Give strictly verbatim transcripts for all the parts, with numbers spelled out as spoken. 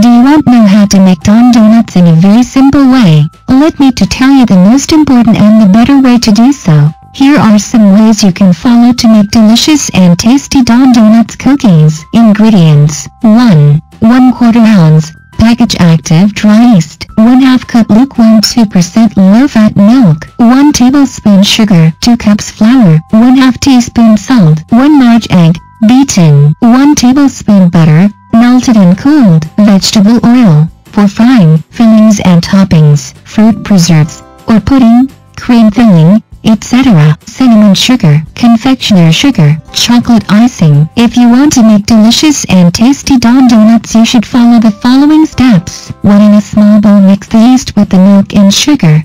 Do you want to know how to make Tom Donuts in a very simple way? Let me to tell you the most important and the better way to do so. Here are some ways you can follow to make delicious and tasty Tom Donuts cookies. Ingredients: one, one quarter ounce, package active dry yeast, one half cup lukewarm two percent low-fat milk, one tablespoon sugar, two cups flour, one half teaspoon salt, one large egg, beaten, one tablespoon butter, melted and cooled, vegetable oil. For frying, fillings and toppings, fruit preserves, or pudding, cream filling, et cetera. Cinnamon sugar, confectioner sugar, chocolate icing. If you want to make delicious and tasty Tom Donuts, you should follow the following steps. One, in a small bowl, mix the yeast with the milk and sugar.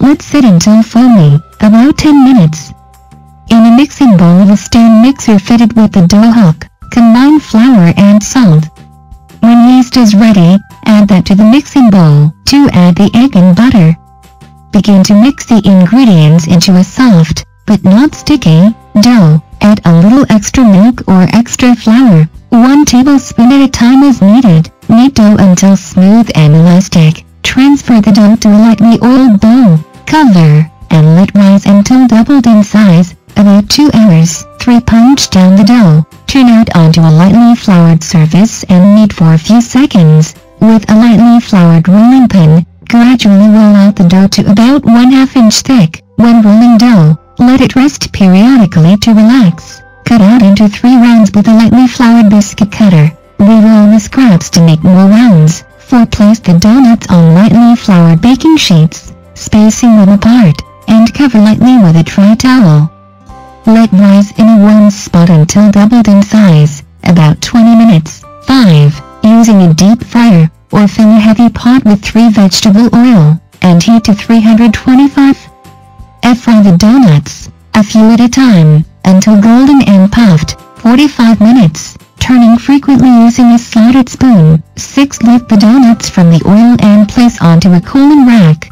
Let sit until foamy, about ten minutes. In a mixing bowl, a stand mixer fitted with a dough hook, combine flour and salt. When yeast is ready, add that to the mixing bowl. Two, add the egg and butter. Begin to mix the ingredients into a soft, but not sticky, dough. Add a little extra milk or extra flour, one tablespoon at a time as needed. Knead dough until smooth and elastic. Transfer the dough to a lightly oiled bowl, cover, and let rise until doubled in size, about two hours. three Punch down the dough. Turn out onto a lightly floured surface and knead for a few seconds. With a lightly floured rolling pin, gradually roll out the dough to about one half inch thick. When rolling dough, let it rest periodically to relax. Cut out into three rounds with a lightly floured biscuit cutter. Reroll the scraps to make more rounds. four Place the donuts on lightly floured baking sheets, spacing them apart, and cover lightly with a dry towel. Let rise in a warm spot until doubled in size, about twenty minutes. five Using a deep fryer, or fill a heavy pot with three vegetable oil, and heat to three hundred twenty-five. Fry the donuts, a few at a time, until golden and puffed, forty-five minutes, turning frequently using a slotted spoon. six Lift the donuts from the oil and place onto a cooling rack.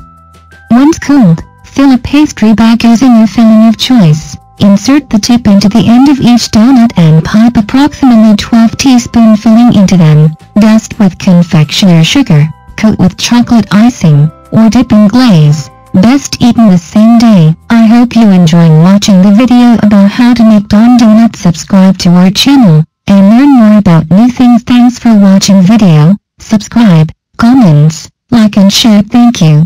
Once cooled, fill a pastry bag using your filling of choice. Insert the tip into the end of each donut and pop approximately twelve teaspoon filling into them. Dust with confectioner sugar, coat with chocolate icing, or dip in glaze. Best eaten the same day. I hope you enjoying watching the video about how to make Tom Donuts. Subscribe to our channel, and learn more about new things. Thanks for watching video. Subscribe, comments, like and share. Thank you.